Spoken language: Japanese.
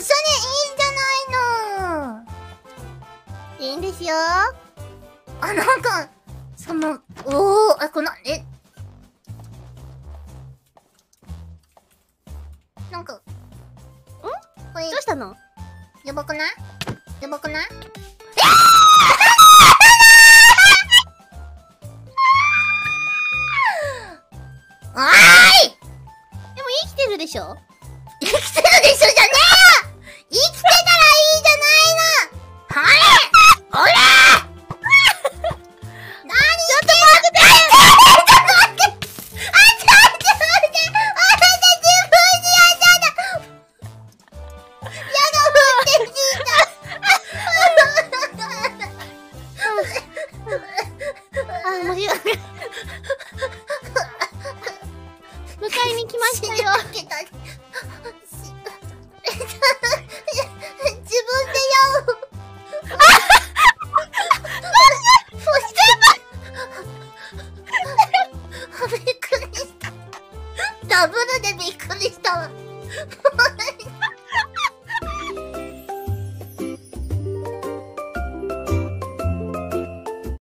それいいじゃないの。いいんですよ。あ、なんかそのおー、あ、このなんかんこれどうしたの？やばくない？やばくない？おーい！でも生きてるでしょ？生きてるでしょじゃねえよ！生きてたらいいじゃないの！ほれ！ほれ！なに？ちょっと待って！ちょっと待って！あ、ちょっと待って！私自分にやだ！やだ、降ってきた！あ、面白い。迎えに来ましたよ。ダブルでびっくりしたわ